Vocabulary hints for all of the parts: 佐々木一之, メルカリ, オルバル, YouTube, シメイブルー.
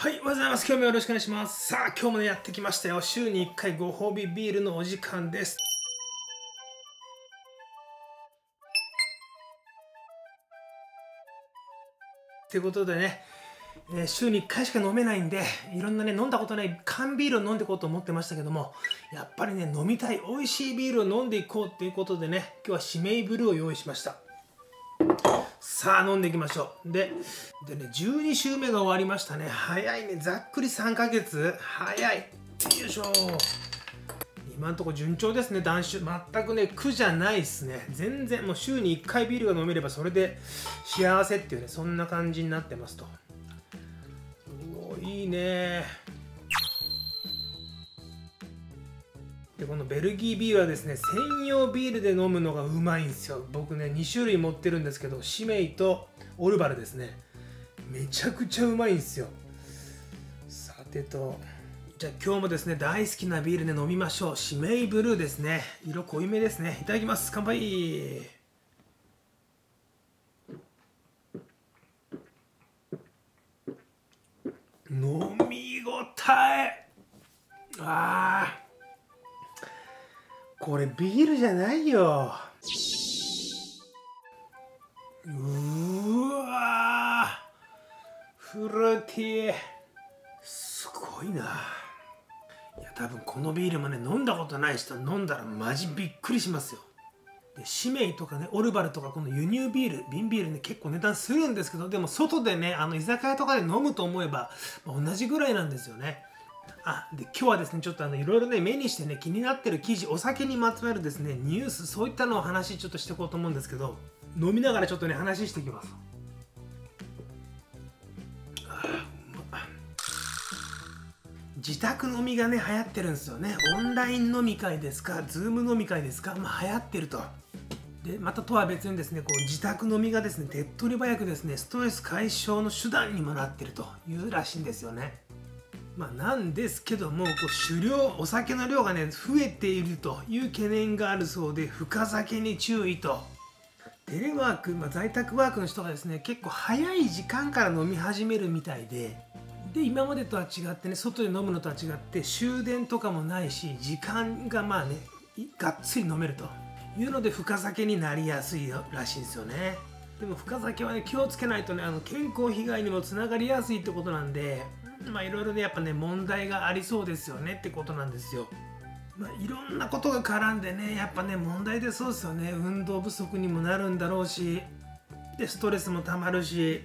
はい、おはようございます。今日もよろしくお願いします。さあ、今日もね、やってきましたよ。週に1回ご褒美ビールのお時間です。ってことでね、週に1回しか飲めないんで、いろんなね、飲んだことない缶ビールを飲んでいこうと思ってましたけども、やっぱりね、飲みたい美味しいビールを飲んでいこうっていうことでね、今日はシメイブルーを用意しました。さあ飲んでいきましょう。でね、12週目が終わりましたね。早いね。ざっくり3ヶ月早い。よいしょ。今んとこ順調ですね。断酒全くね苦じゃないっすね。全然もう週に1回ビールが飲めればそれで幸せっていうね、そんな感じになってますと。おお、いいね。でこのベルギービールはですね、専用ビールで飲むのがうまいんですよ。僕ね2種類持ってるんですけど、シメイとオルバルですね。めちゃくちゃうまいんですよ。さてと、じゃあ今日もですね大好きなビールで飲みましょう。シメイブルーですね。色濃いめですね。いただきます。乾杯。飲み応え。ああ、これビールじゃないよ。うわー、フルーティー、すごいな。いや多分このビールもね飲んだことない人飲んだらマジびっくりしますよ。でシメイとかねオルバルとか、この輸入ビール瓶ビールね結構値段するんですけど、でも外でね居酒屋とかで飲むと思えば、同じぐらいなんですよね。で今日はですねちょっといろいろね目にしてね気になってる記事、お酒にまつわるですねニュース、そういったのを話ちょっとしていこうと思うんですけど、飲みながらちょっとね話していきます。自宅飲みがね流行ってるんですよね。オンライン飲み会ですか、ズーム飲み会ですか、流行ってると。でまたとは別にですね、こう自宅飲みがですね手っ取り早くですねストレス解消の手段にもなってるというらしいんですよね。なんですけども、こうお酒の量がね増えているという懸念があるそうで、深酒に注意と。テレワーク、在宅ワークの人がですね結構早い時間から飲み始めるみたいで、今までとは違ってね、外で飲むのとは違って終電とかもないし、時間がねがっつり飲めるというので深酒になりやすいらしいんですよね。でも深酒はね気をつけないとね健康被害にもつながりやすいってことなんで、いろいろねやっぱね問題がありそうですよねってことなんですよ。いろんなことが絡んでねやっぱね問題で、そうですよね。運動不足にもなるんだろうし、でストレスもたまるし、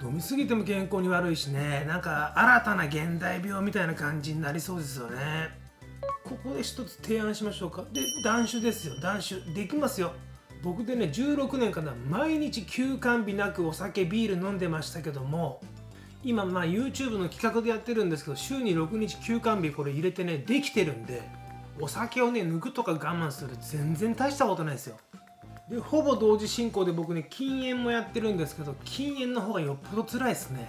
飲みすぎても健康に悪いしね、なんか新たな現代病みたいな感じになりそうですよね。ここで一つ提案しましょうか。で断酒ですよ。断酒できますよ。僕でね16年かな、毎日休肝日なくお酒ビール飲んでましたけども、今YouTube の企画でやってるんですけど、週に6日休肝日これ入れてねできてるんで、お酒をね抜くとか我慢する全然大したことないですよ。でほぼ同時進行で僕ね禁煙もやってるんですけど、禁煙の方がよっぽど辛いですね。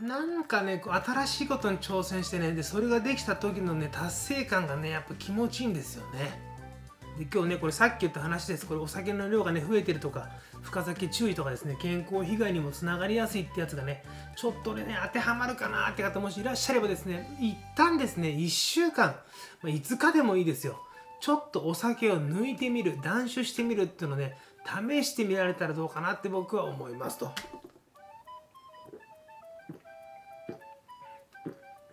なんかね新しいことに挑戦してね、でそれができた時のね達成感がねやっぱ気持ちいいんですよね。で今日ねこれさっき言った話です。これお酒の量がね増えてるとか深酒注意とかですね、健康被害にもつながりやすいってやつがねちょっとね当てはまるかなって方もしいらっしゃればですね、一旦ですね1週間、5日でもいいですよ、ちょっとお酒を抜いてみる、断酒してみるっていうのね試してみられたらどうかなって僕は思いますと。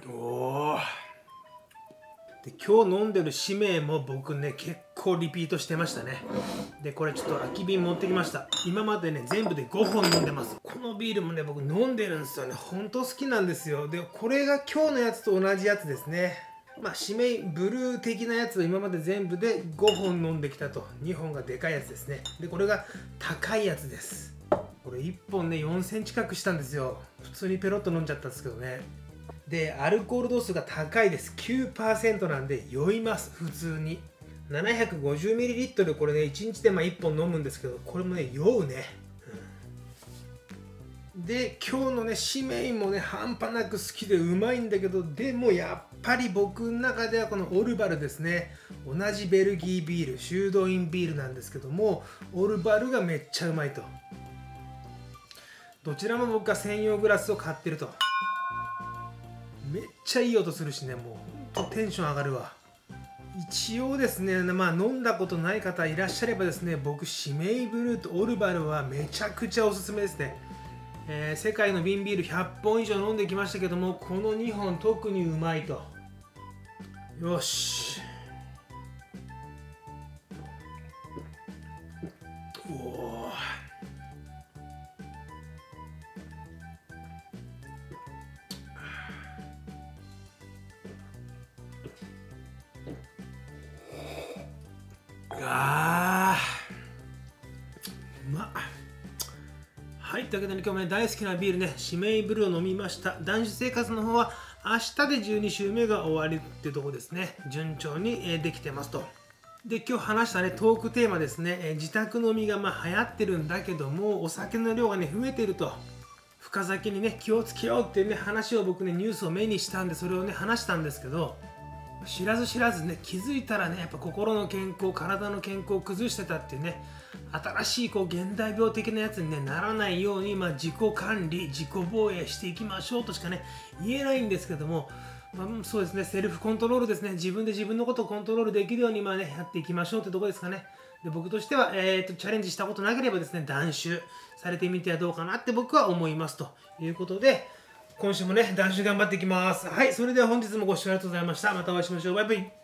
おー、で今日飲んでるシメイも僕ね結構リピートしてましたね。でこれちょっと空き瓶持ってきました。今までね全部で5本飲んでます。このビールもね僕飲んでるんですよね。ほんと好きなんですよ。でこれが今日のやつと同じやつですね。シメイブルー的なやつを今まで全部で5本飲んできたと。2本がでかいやつですね。でこれが高いやつです。これ1本ね4センチ角したんですよ。普通にペロッと飲んじゃったんですけどね。でアルコール度数が高いです。 9% なんで酔います。普通に 750ml これね1日で1本飲むんですけど、これもね酔うね、で今日のねシメイもね半端なく好きでうまいんだけど、でもやっぱり僕の中ではこのオルバルですね。同じベルギービール、修道院ビールなんですけども、オルバルがめっちゃうまいと。どちらも僕が専用グラスを買ってると。めっちゃいい音するしね、もうほんとテンション上がるわ。一応ですね、まあ、飲んだことない方いらっしゃればですね、僕シメイブルーとオルバルはめちゃくちゃおすすめですね。世界の瓶ビール100本以上飲んできましたけども、この2本特にうまいと。よし、おお、あー、うまっ。はい、というわけで、ね、今日も、ね、大好きなビールね、シメイブルーを飲みました。男子生活の方は明日で12週目が終わりっていうところですね。順調にできてますと。で、今日話したね、トークテーマですね、自宅飲みがまあ流行ってるんだけども、お酒の量がね増えてると、深酒にね気をつけようっていうね話を、僕ねニュースを目にしたんで、それをね話したんですけど、知らず知らずね気づいたらね、やっぱ心の健康、体の健康を崩してたっていうね、新しいこう現代病的なやつに、ね、ならないように、まあ、自己管理、自己防衛していきましょうとしかね言えないんですけども、まあ、そうですね、セルフコントロールですね、自分で自分のことをコントロールできるように、まあね、やっていきましょうってとこですかね。で、僕としては、チャレンジしたことなければですね、断酒されてみてはどうかなって僕は思いますということで、今週もね、断酒頑張っていきます。はい、それでは本日もご視聴ありがとうございました。またお会いしましょう。バイバイ。